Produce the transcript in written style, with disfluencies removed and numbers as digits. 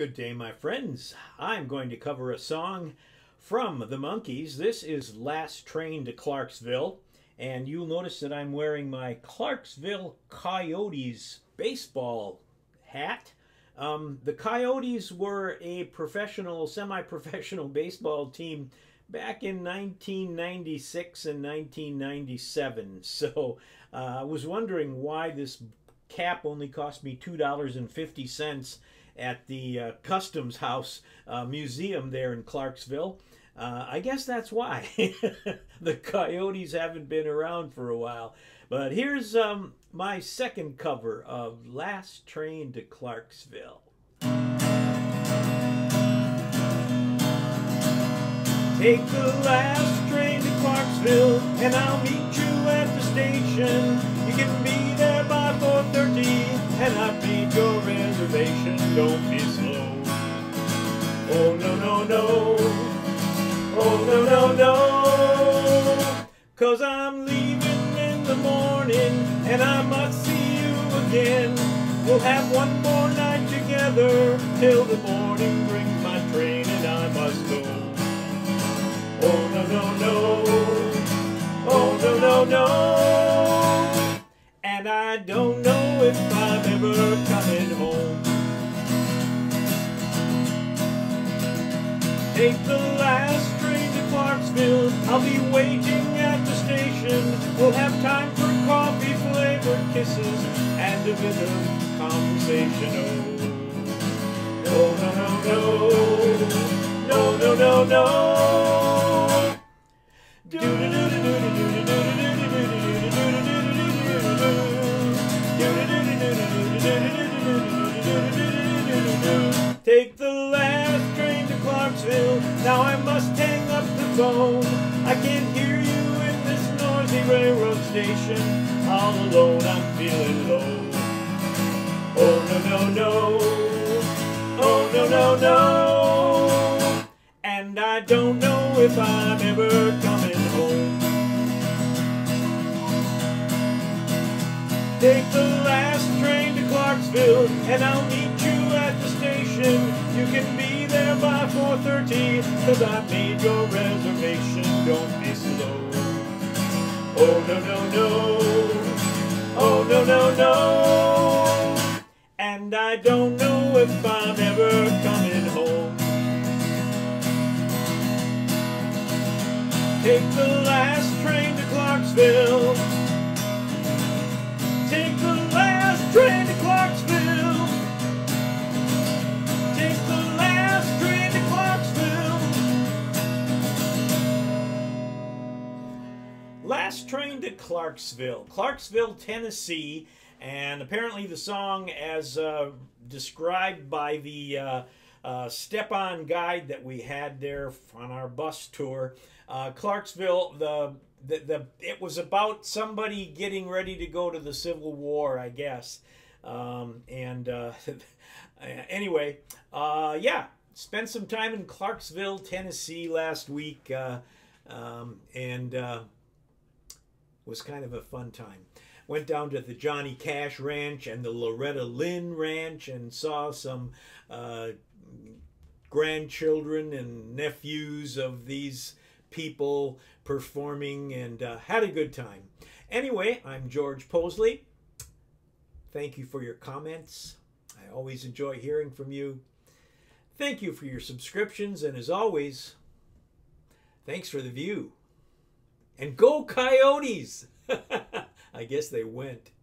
Good day, my friends. I'm going to cover a song from the Monkees. This is Last Train to Clarksville, and you'll notice that I'm wearing my Clarksville Coyotes baseball hat. The Coyotes were a professional, semi-professional baseball team back in 1996 and 1997. So I was wondering why this cap only cost me $2.50 at the Customs House Museum there in Clarksville. I guess that's why. The Coyotes haven't been around for a while. But here's my second cover of Last Train to Clarksville. Take the last train to Clarksville, and I'll meet you at the station. You can be there by 4:30, and I've made your reservation. Don't be slow. Oh no no no, oh no no no, 'cause I'm leaving in the morning, and I must see you again. We'll have one more night together till the morning brings my train, and I must go. Oh no no no, oh no no no, and I don't know if I'm ever coming home. Take the last train to Clarksville, I'll be waiting at the station. We'll have time for coffee flavored kisses and a bit of conversation. Oh no no no, no no no no. Take the last train to Clarksville, now I must hang up the phone. I can't hear you in this noisy railroad station. All alone, I'm feeling low. Oh no no no, oh no no no, and I don't know if I'm ever coming home. Take the last train to Clarksville, and I'll meet you at the station. You can be there by 4:30, 'cause I've made your reservation. Don't be slow. Oh no no no, oh no no no, and I don't know if I'm ever coming home. Take the last train to Clarksville. Take the last train to Clarksville. Take the last train to Clarksville. Last Train to Clarksville, Clarksville, Tennessee, and apparently the song, as described by the step-on guide that we had there on our bus tour, Clarksville, it was about somebody getting ready to go to the Civil War, I guess. Anyway, yeah, spent some time in Clarksville, Tennessee last week, was kind of a fun time. Went down to the Johnny Cash Ranch and the Loretta Lynn Ranch and saw some grandchildren and nephews of these people performing, and had a good time. Anyway, I'm George Possley. Thank you for your comments. I always enjoy hearing from you. Thank you for your subscriptions, and as always, thanks for the view. And go Coyotes! I guess they went.